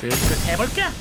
슬슬 해볼까?